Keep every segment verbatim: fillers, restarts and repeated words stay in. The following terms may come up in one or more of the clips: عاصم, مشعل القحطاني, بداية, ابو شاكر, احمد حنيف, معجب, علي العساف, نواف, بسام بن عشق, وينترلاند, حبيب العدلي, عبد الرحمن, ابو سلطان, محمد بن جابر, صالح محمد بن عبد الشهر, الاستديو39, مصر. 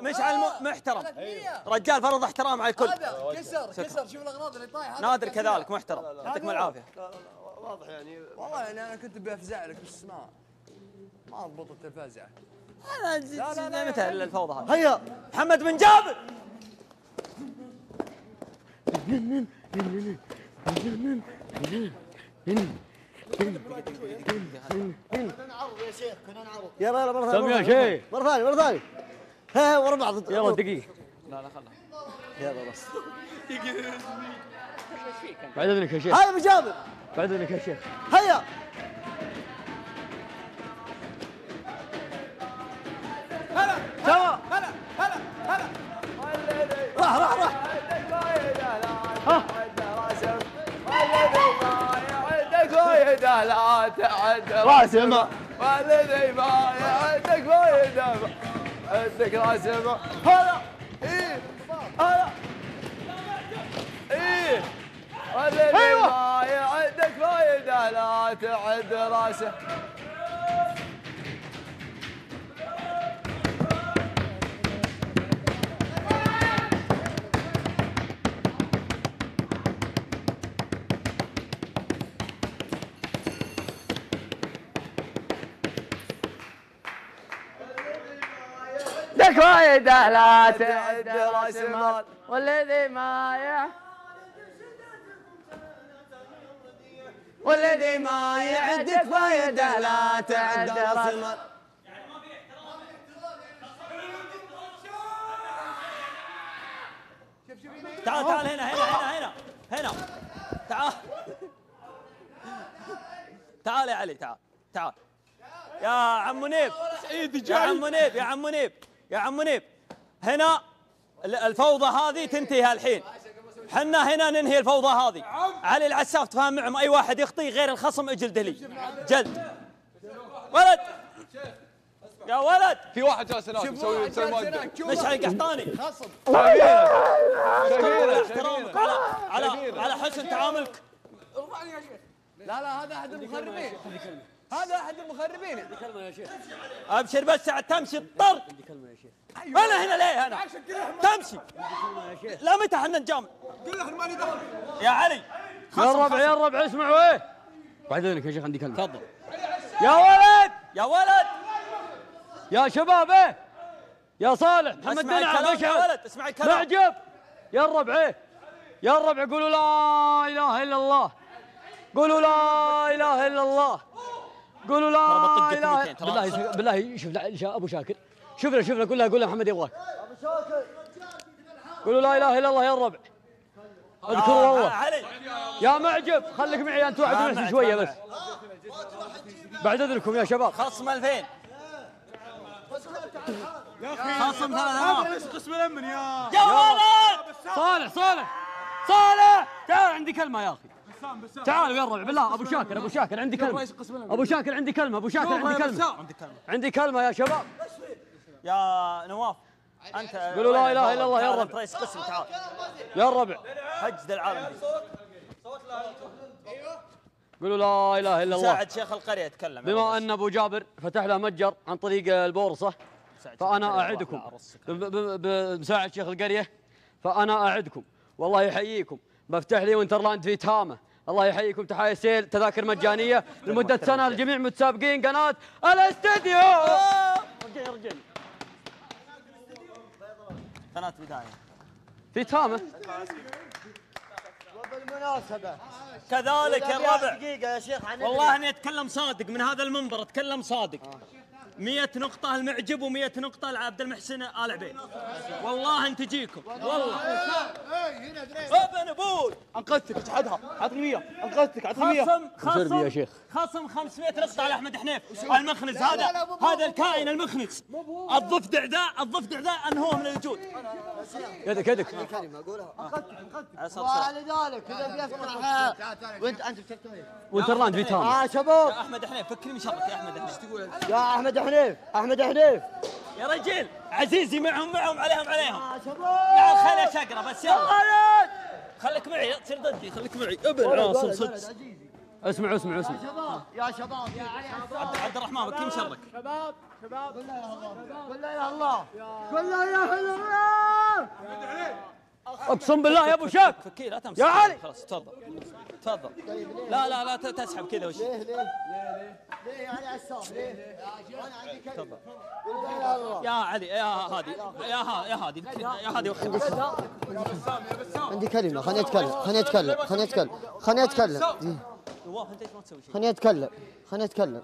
مشعل محترم، رجال فرض احترام على الكل. كسر كسر، شوف الاغراض اللي طايحه. نادر كذلك محترم، يعطيكم العافيه. لا لا واضح يعني، والله انا كنت بفزع لك بس ما ما ضبطت الفزعه. انا لا لا متى الفوضى هذه. هيا محمد بن جابر. كنا نعرض يا شيخ، كنا نعرض. يلا يلا مرة ثانية. سمي يا شيخ. مرة ثانية مرة ثانية. ها ورا بعض. يلا دقيقة. لا لا خلنا. يلا بس. بعد اذنك يا شيخ. هيا ابو جابر. بعد اذنك يا شيخ. هيا. هلا هلا هلا هلا هلا. راح راح راح. ها. لا تعد راسم والذي ما عندك فايده عندك راسم. هلا ايه هلا ايه والذي ما عندك فايده لا تعد راسه. فايدة لا تعد راس مال والذي ما يع والذي ما يعدك فايدة لا تعد راس مال. يعني ما في احترام. شوف شوف تعال تعال هنا هنا هنا هنا تعال تعال يا علي تعال تعال يا عم منيب يا عم منيب يا عم منيب يا عم منيب. هنا الفوضى هذه تنتهي الحين، حنا هنا ننهي الفوضى هذه. علي العساف تفاهم معهم، اي واحد يخطي غير الخصم اجلده لي جلد. ولد يا ولد في واحد جالس هناك مسوي مسوي مشعل القحطاني خصم. شكرا لاحترامك على على على حسن تعاملك. ارفعني يا شيخ. لا لا هذا احد المخربين، هذا احد المخربين. عندي كلمه يا شيخ. ابشر بس عاد تمشي الطرد. عندي كلمه يا شيخ. انا هنا ليه انا؟ تمشي. عندي كلمه يا شيخ. لا متى احنا نجامل؟ قول احنا مالي دخل. يا علي يا الربع يا الربع اسمعوا ايه؟ بعد اذنك يا شيخ عندي كلمه. تفضل. يا ولد يا ولد يا شباب ايه؟ يا صالح محمد بن عبد الشهر اسمع الكلام معجب. يا الربع ايه؟ يا الربع قولوا لا اله الا الله. قولوا لا اله الا الله. قولوا لا اله بالله بالله. شوف ابو شاكر شوف له شوف له قول له قول له محمد يبغاك. ابو شاكر قولوا لا اله الا الله يا الربع. اذكروا الله يا معجب. خليك معي انت واحد ونفسي شويه بس بعد اذنكم يا شباب. خصم ألفين خصم ثلاثة آلاف قسم الامن. يا يا ولد صالح صالح صالح تعال عندي كلمه يا اخي. تعالوا يا الربع بالله. ابو شاكر ابو شاكر عندي كلمه. ابو شاكر عندي كلمه. ابو شاكر عندي كلمه. عندي كلمه يا شباب. يا نواف انت قولوا لا اله الا الله يا الربع. رئيس قسم تعال يا الربع. حجز العالم صوت ايوه. قولوا لا اله الا الله. ساعد شيخ القريه يتكلم. بما ان ابو جابر فتح له متجر عن طريق البورصه فانا اعدكم بمساعد شيخ القريه، فانا اعدكم والله يحييكم بفتح لي وينترلاند في تهامه. الله يحييكم تحايا السيل. تذاكر مجانيه لمده سنه للجميع. متسابقين قناه الاستديو. رجعني رجعني قناه بدايه في تهامه. وبالمناسبه كذلك يا الربع دقيقه يا شيخ والله اني اتكلم صادق من هذا المنبر، اتكلم صادق. مية نقطة المعجب ومية نقطة لعبد المحسن آل عبيد. والله ان تجيكم والله. ابن بول انقذتك اتحدها عطني مية. انقذتك عطني مية. خصم خصم خصم خمسمية نقطة على احمد حنيف. المخنز هذا هذا الكائن المخنز الضفدع اعداء الضفدع اعداء انهوه من الوجود. يدك يدك انقذتك انقذتك. ولذلك اذا بيفتح وانت انت بتفتح وانترلاند فيتام. اه شباب يا احمد حنيف فكني من شرك يا احمد. ايش تقول يا احمد حنيف؟ احمد حنيف يا رجل عزيزي معهم معهم عليهم عليهم. يا شباب تعال خليني شقره بس يلا. خليك معي تصير ضدي. خليك معي ابن عاصم صدق. اسمعوا اسمعوا اسمعوا يا شباب يا شباب يا علي عبد الرحمن كم شرك. شباب شباب قول لا اله الا الله، قول لا اله الا الله. اقسم بالله يا ابو شاكر فكيه، لا تمسك يا علي. خلاص تفضل تفضل. لا لا لا تسحب كذا وش ليه ليه ليه يا علي عساف؟ ليه؟ انا عندي كلمه قول لا اله الا الله. يا علي يا هادي يا هادي يا هادي يا هادي يا بسام يا بسام عندي كلمه. خليني اتكلم خليني اتكلم خليني اتكلم خليني اتكلم نواف انت ما تسوي شيء. خليني اتكلم خليني اتكلم.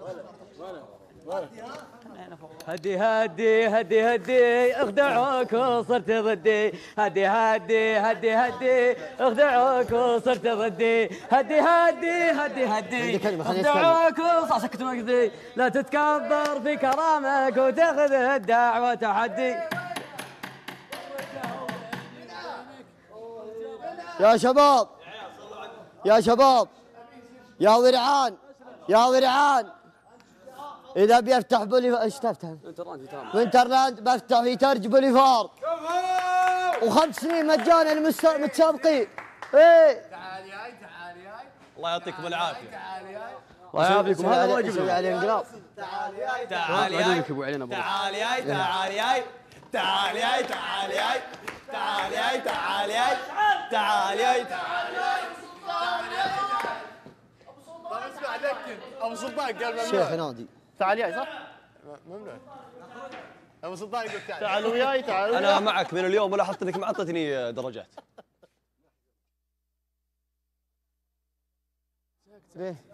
هدي هدي هدي هدي اخدعوك وصرت ضدي، هدي هدي هدي هدي اخدعوك وصرت ضدي، هدي هدي هدي هدي اخدعوك وصرت ضدي، لا تتكبر في كرامك وتاخذ الدعوة تحدي. يا شباب يا شباب يا ورعان يا ورعان، إذا بيفتح بوليفارد ايش تفتح؟ وينترلاند بفتح يترج بوليفارد وخمس سنين مجانا للمتسابقين. ايه تعال ياي تعال ياي الله يعطيكم العافية. الله يعافيكم. هذا واجبنا. تعال ياي تعال ياي تعال ياي تعال ياي تعال ياي تعال ياي تعال ياي تعال ياي تعال ياي تعال ياي تعال ياي. اسمع ذكر ابو سلطان قال ممنوع. شيخ نادي تعال وياي صح؟ ممنوع. ابو سلطان يقول تعال تعال وياي تعال. انا معك من اليوم ولاحظت انك ما اعطيتني درجات. ليه؟